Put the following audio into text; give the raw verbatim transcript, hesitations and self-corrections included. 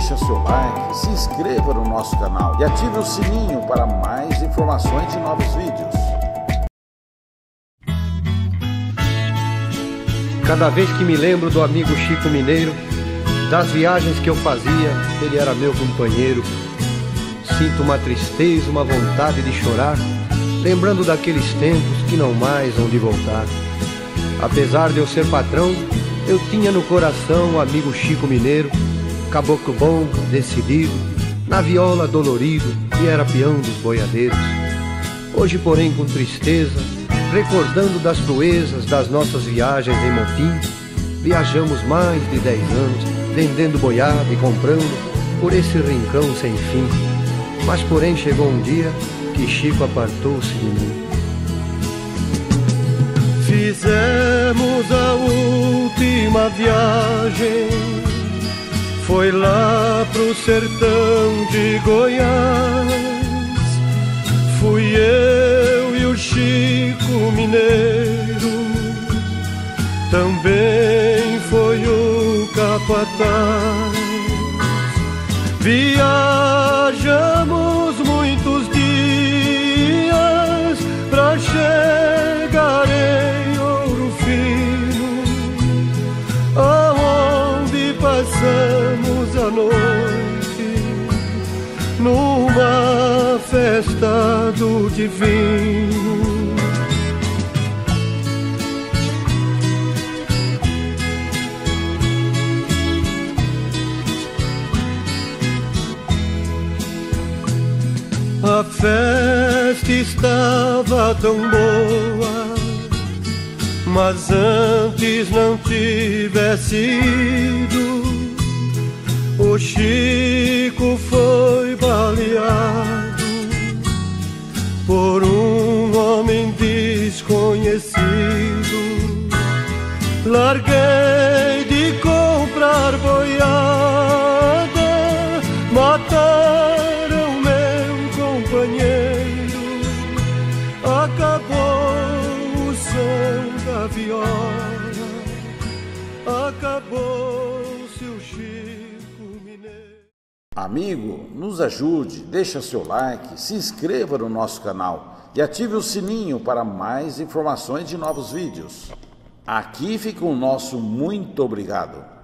deixe o seu like, se inscreva no nosso canal e ative o sininho para mais informações de novos vídeos. Cada vez que me lembro do amigo Chico Mineiro, das viagens que eu fazia, ele era meu companheiro. Sinto uma tristeza, uma vontade de chorar, lembrando daqueles tempos que não mais hão de voltar. Apesar de eu ser patrão, eu tinha no coração o amigo Chico Mineiro, caboclo bom, decidido, na viola dolorido, e era peão dos boiadeiros. Hoje, porém, com tristeza, recordando das proezas das nossas viagens em motim, viajamos mais de dez anos, vendendo boiada e comprando por esse rincão sem fim. Mas porém chegou um dia que Chico apartou-se de mim. Fizemos a última viagem, foi lá pro sertão de Goiás. Fui eu e o Chico Mineiro, também foi o capataz. Viajamos muitos dias pra chegar em Ouro Fino, aonde passamos a noite numa festa do divino. A festa estava tão boa, mas antes não tivesse ido, o Chico foi baleado por um homem desconhecido. Larguei de comprar boiada, mataram companheiro, acabou o som da viola, acabou-se o Chico Mineiro. Amigo, nos ajude, deixa seu like, se inscreva no nosso canal e ative o sininho para mais informações de novos vídeos. Aqui fica o nosso muito obrigado.